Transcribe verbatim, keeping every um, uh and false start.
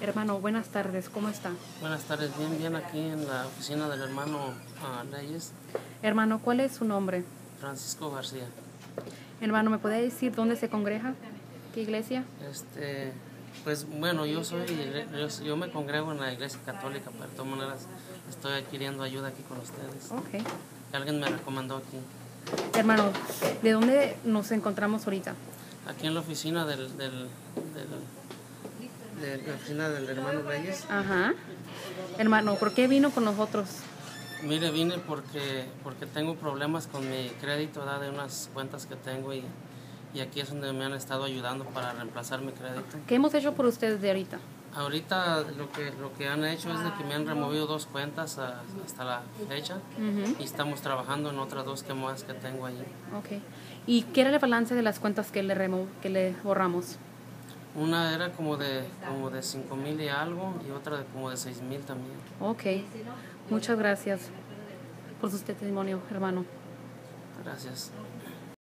Hermano, buenas tardes, ¿cómo está? Buenas tardes, bien, bien, aquí en la oficina del hermano uh, Reyes. Hermano, ¿cuál es su nombre? Francisco García. Hermano, ¿me puede decir dónde se congrega? ¿Qué iglesia? Este, pues bueno, yo soy, yo, yo me congrego en la iglesia católica, pero de todas maneras estoy adquiriendo ayuda aquí con ustedes. Ok. Alguien me recomendó aquí. Hermano, ¿de dónde nos encontramos ahorita? Aquí en la oficina del... del, del de la oficina del hermano Reyes. Ajá. Hermano, ¿por qué vino con nosotros? Mire, vine porque porque tengo problemas con mi crédito, ¿verdad? De unas cuentas que tengo y, y aquí es donde me han estado ayudando para reemplazar mi crédito. ¿Qué hemos hecho por ustedes de ahorita? Ahorita lo que lo que han hecho es de que me han removido dos cuentas a, hasta la fecha. Uh-huh. Y estamos trabajando en otras dos que más que tengo allí. Ok. ¿Y qué era el balance de las cuentas que le, remo que le borramos? Una era como de, como de cinco mil y algo, y otra de como de seis mil también. Ok. Muchas gracias por su testimonio, hermano. Gracias.